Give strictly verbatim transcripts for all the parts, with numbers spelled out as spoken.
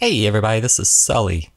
Hey everybody, this is Sully.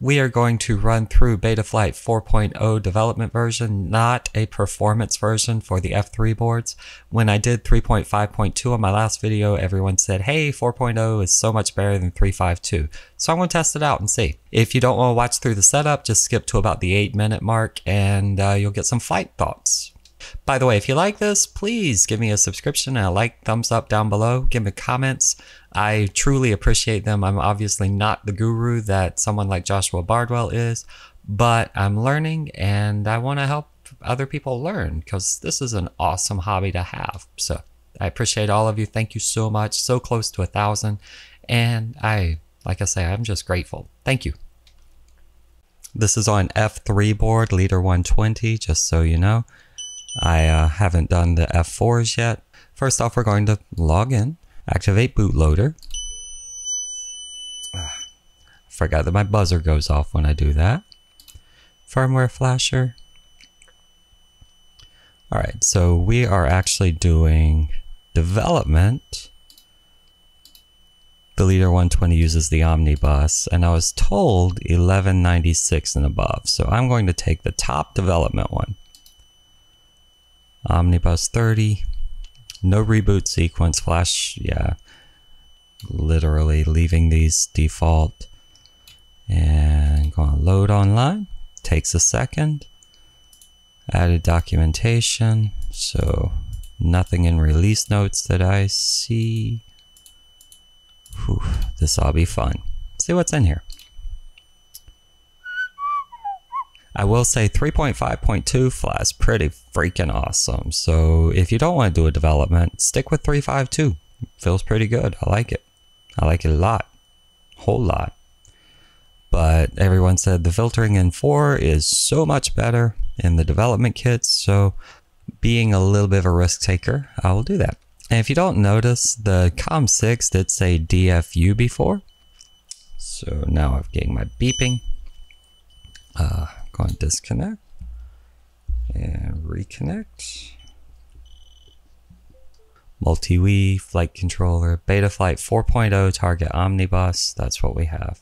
We are going to run through Betaflight four point oh development version, not a performance version for the F three boards. When I did three point five point two on my last video, everyone said, hey, four point oh is so much better than three point five point two. So I'm going to test it out and see. If you don't want to watch through the setup, just skip to about the eight minute mark and uh, you'll get some flight thoughts. By the way, if you like this, please give me a subscription and a like, thumbs up down below, give me comments. I truly appreciate them. I'm obviously not the guru that someone like Joshua Bardwell is, but I'm learning and I want to help other people learn because this is an awesome hobby to have. So I appreciate all of you. Thank you so much. So close to a thousand. And I, like I say, I'm just grateful. Thank you. This is on F three board, Leader one twenty, just so you know. I uh, haven't done the F fours yet. First off, we're going to log in. Activate bootloader. Ugh, forgot that my buzzer goes off when I do that. Firmware flasher. All right, so we are actually doing development. The Leader one twenty uses the Omnibus, and I was told eleven ninety-six and above. So I'm going to take the top development one. Omnibus thirty. No reboot sequence, flash, yeah, literally leaving these default and going to load online. Takes a second. Added documentation, so nothing in release notes that I see. Whew, this will be fun. Let's see what's in here. I will say three point five point two fly is pretty freaking awesome. So if you don't want to do a development, stick with three point five point two. Feels pretty good. I like it. I like it a lot. Whole lot. But everyone said the filtering in four is so much better in the development kits. So being a little bit of a risk taker, I will do that. And if you don't notice, the COM six did say D F U before. So now I'm getting my beeping. Uh, Going to disconnect and reconnect. Multi Wii, flight controller, Betaflight four point oh, target Omnibus. That's what we have.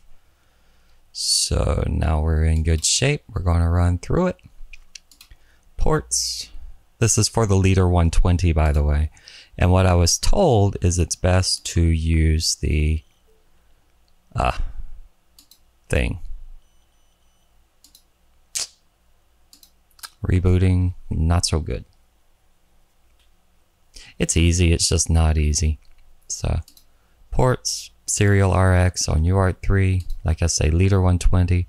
So now we're in good shape. We're going to run through it. Ports. This is for the Leader one twenty, by the way. And what I was told is it's best to use the uh, thing. Rebooting, not so good. It's easy, it's just not easy. So, ports, serial R X on U A R T three, like I say, Leader one twenty.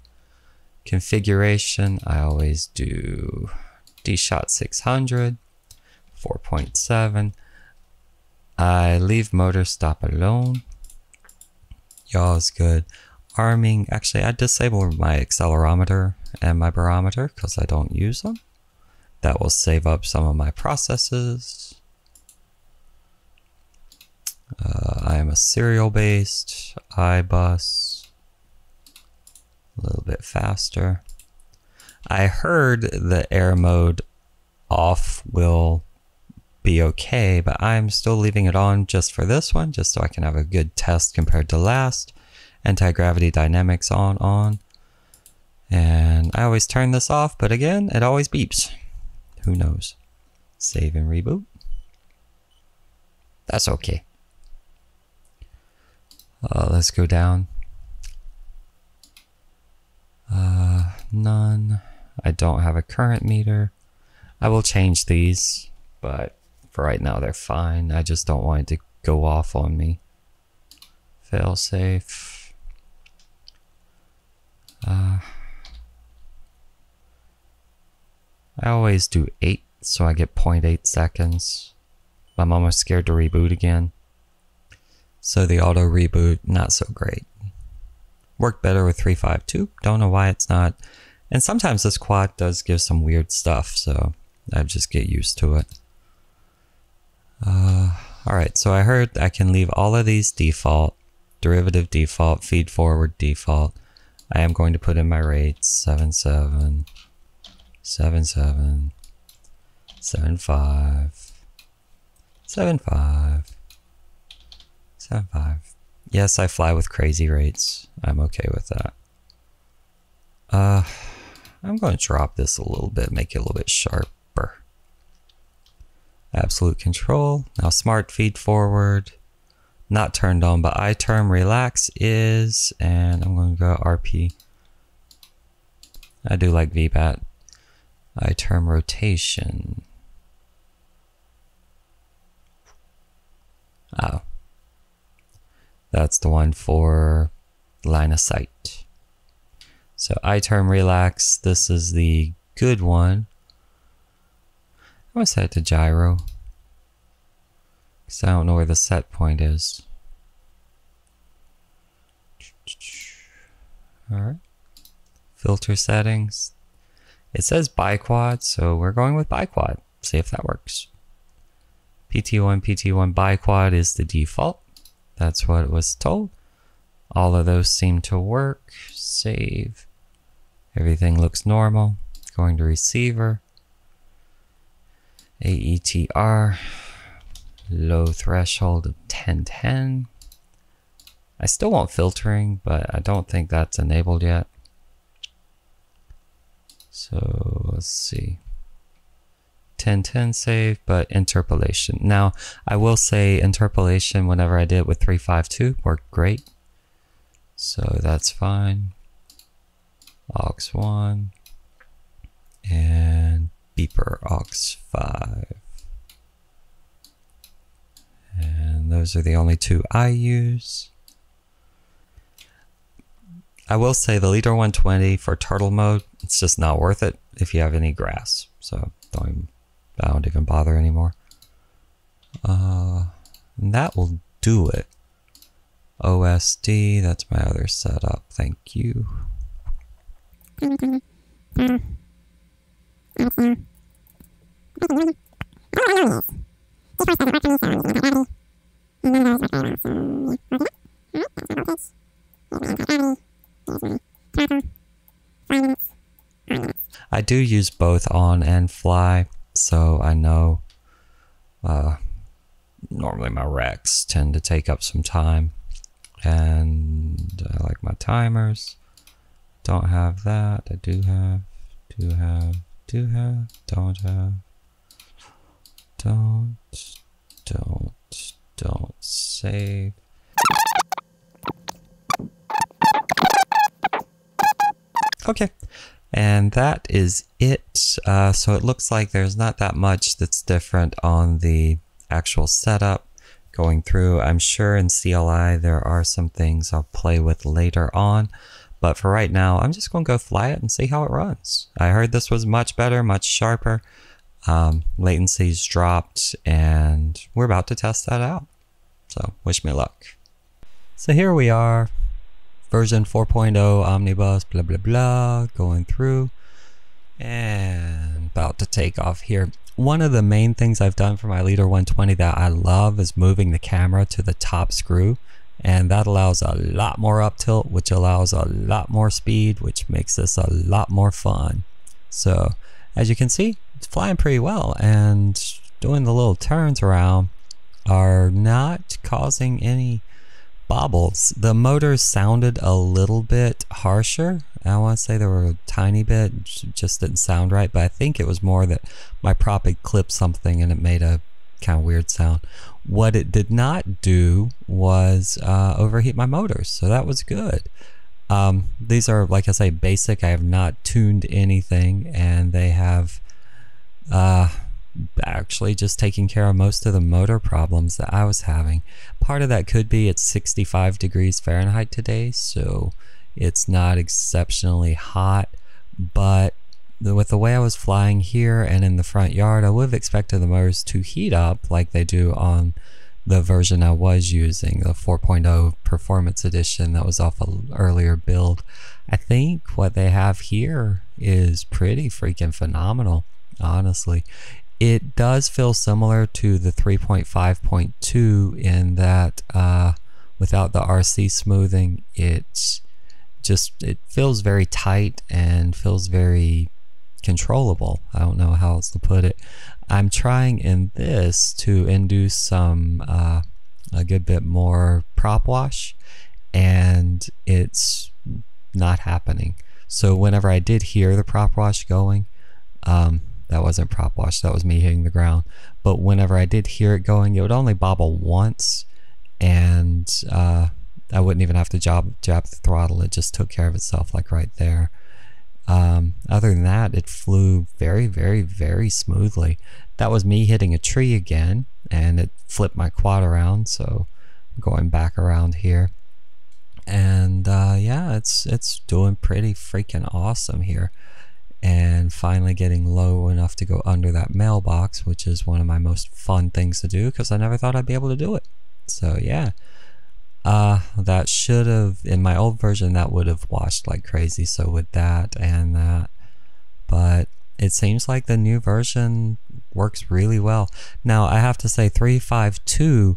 Configuration, I always do D SHOT six hundred, four point seven. I leave motor stop alone. Yaw is good. Arming, actually I disable my accelerometer and my barometer because I don't use them. That will save up some of my processes. Uh, I am a serial based, iBus, a little bit faster. I heard the air mode off will be okay, but I'm still leaving it on just for this one, just so I can have a good test compared to last. Anti-gravity dynamics on, on. And I always turn this off, but again, it always beeps. Who knows? Save and reboot. That's okay. Uh, let's go down. Uh, none. I don't have a current meter. I will change these, but for right now they're fine. I just don't want it to go off on me. Fail safe. Uh, I always do eight, so I get zero point eight seconds. I'm almost scared to reboot again. So the auto reboot, not so great. Worked better with three point five point two. Don't know why it's not. And sometimes this quad does give some weird stuff, so I just get used to it. Uh, Alright, so I heard I can leave all of these default. Derivative default, feed forward default. I am going to put in my rates seven seven, seven seven, seven five, seven five, seven five. Yes, I fly with crazy rates. I'm okay with that. Uh, I'm going to drop this a little bit, make it a little bit sharper. Absolute control. Now smart feed forward. Not turned on, but I term relax is, and I'm going to go R P. I do like V BAT. I term rotation. Oh. That's the one for line of sight. So I term relax, this is the good one. I'm going to set it to gyro, because I don't know where the set point is. Alright. Filter settings. It says biquad, so we're going with biquad. See if that works. P T one, P T one biquad is the default. That's what it was told. All of those seem to work. Save. Everything looks normal. Going to receiver. A E T R, low threshold of ten ten. I still want filtering, but I don't think that's enabled yet. So let's see. ten ten save, but interpolation. Now, I will say interpolation whenever I did it with three five two worked great. So that's fine. aux one and beeper aux five, and those are the only two I use. I will say the Leader one twenty for turtle mode, it's just not worth it if you have any grass, so don't even, I don't even bother anymore. Uh, and that will do it. O S D, that's my other setup, thank you. I do use both on and fly, so I know uh, normally my recs tend to take up some time, and I like my timers. Don't have that. I do have, do have, do have, don't have, don't, don't, don't save. Okay, and that is it. Uh, so it looks like there's not that much that's different on the actual setup going through. I'm sure in C L I there are some things I'll play with later on. But for right now, I'm just going to go fly it and see how it runs. I heard this was much better, much sharper. Um, latency's dropped, and we're about to test that out. So wish me luck. So here we are, version four point oh Omnibus, blah, blah, blah, going through. And about to take off here. One of the main things I've done for my Leader one twenty that I love is moving the camera to the top screw. And that allows a lot more up tilt, which allows a lot more speed, which makes this a lot more fun. So as you can see, it's flying pretty well, and doing the little turns around are not causing any bobbles. The motors sounded a little bit harsher. I want to say they were a tiny bit, just didn't sound right, but I think it was more that my prop had clipped something and it made a kind of weird sound. What it did not do was uh, overheat my motors, so that was good. Um, these are, like I say, basic. I have not tuned anything, and they have uh, actually just taken care of most of the motor problems that I was having. Part of that could be it's sixty-five degrees Fahrenheit today, so it's not exceptionally hot, but with the way I was flying here and in the front yard, I would have expected the motors to heat up like they do on the version I was using, the four point oh Performance Edition that was off an earlier build. I think what they have here is pretty freaking phenomenal, honestly. It does feel similar to the three point five point two in that uh, without the R C smoothing, it's just, it feels very tight and feels very controllable. I don't know how else to put it. I'm trying in this to induce some uh, a good bit more prop wash, and it's not happening. So whenever I did hear the prop wash going, um, that wasn't prop wash, that was me hitting the ground, but whenever I did hear it going, it would only bobble once, and uh, I wouldn't even have to jab, jab the throttle. It just took care of itself, like right there. Um, other than that, it flew very, very, very smoothly. That was me hitting a tree again, and it flipped my quad around, so going back around here. And uh, yeah, it's it's doing pretty freaking awesome here. And finally getting low enough to go under that mailbox, which is one of my most fun things to do, because I never thought I'd be able to do it. So yeah, uh, that should have, in my old version, that would have washed like crazy. So with that and that, but it seems like the new version works really well. Now I have to say three five two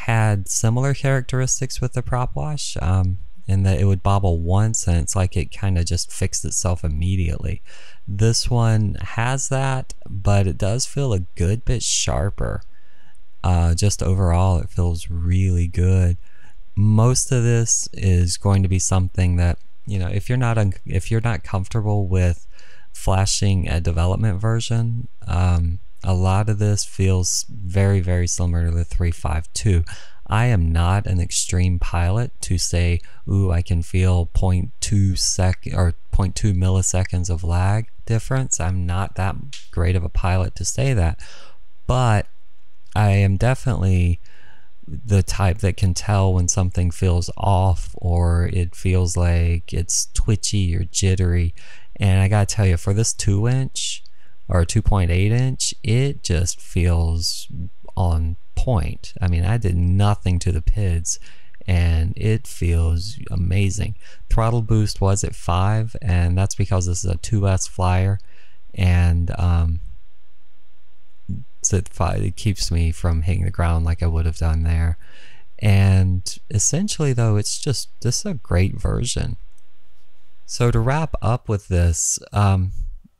had similar characteristics with the prop wash, um, in that it would bobble once and it's like it kind of just fixed itself immediately. This one has that, but it does feel a good bit sharper. Uh, just overall, it feels really good. Most of this is going to be something that, you know, if you're not un if you're not comfortable with flashing a development version, um, a lot of this feels very, very similar to the three five two. I am not an extreme pilot to say, ooh, I can feel zero point two sec or zero point two milliseconds of lag difference. I'm not that great of a pilot to say that, but I am definitely the type that can tell when something feels off or it feels like it's twitchy or jittery. And I gotta tell you, for this two inch or two point eight inch, it just feels on point. I mean, I did nothing to the P I Ds and it feels amazing. Throttle boost was at five, and that's because this is a two S flyer, and um, It, it keeps me from hitting the ground like I would have done there. And essentially though, it's just, this is a great version. So to wrap up with this, um,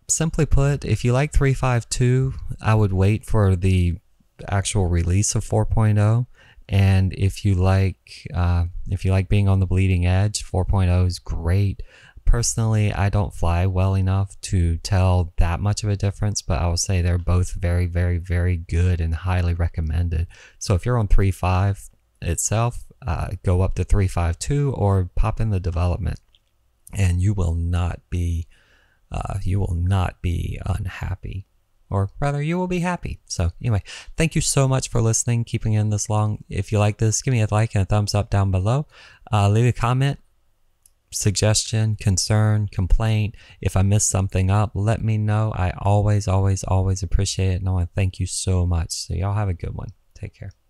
simply put, if you like three five two, I would wait for the actual release of four point oh. And if you like uh, if you like being on the bleeding edge, four point oh is great. Personally, I don't fly well enough to tell that much of a difference, but I will say they're both very, very, very good and highly recommended. So if you're on three five itself, uh, go up to three five two or pop in the development, and you will not be, uh, you will not be unhappy. Or rather, you will be happy. So anyway, thank you so much for listening, keeping in this long. If you like this, give me a like and a thumbs up down below. Uh, leave a comment, suggestion, concern, complaint. If I missed something up, let me know. I always, always, always appreciate it. And I want to thank you so much. So y'all have a good one. Take care.